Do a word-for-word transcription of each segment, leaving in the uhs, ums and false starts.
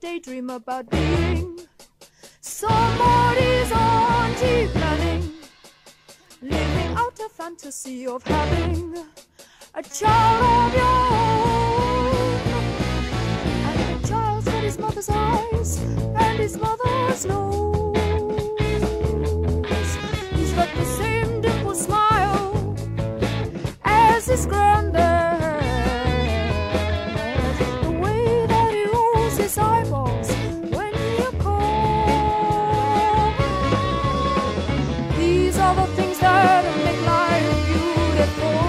Daydream about being somebody's on deep planning, living out a fantasy of having a child of your own, and a child's got his mother's eyes and his mother's nose. He's got the same dimple smile as his granddad. That make life beautiful.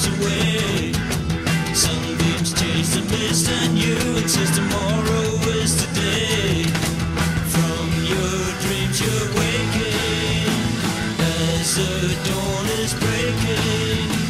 flies away. Sunbeams chase the mist, and you insist tomorrow is today. From your dreams you're waking as the dawn is breaking.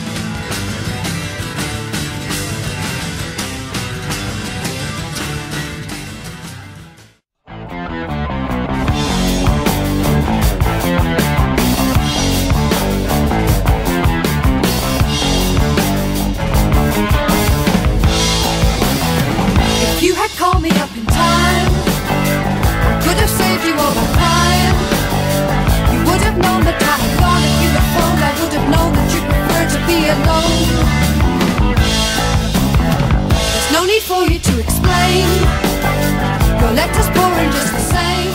Call me up in time, I could have saved you all my time. You would have known that I had gone. If you had phoned, I would have known that you prefer to be alone. There's no need for you to explain. Your letters pouring just the same.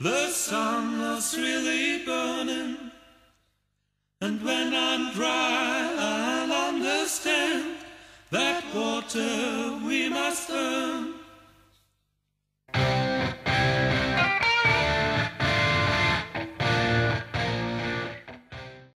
The sun was really burning, and when I'm dry, I'll understand that water we must earn.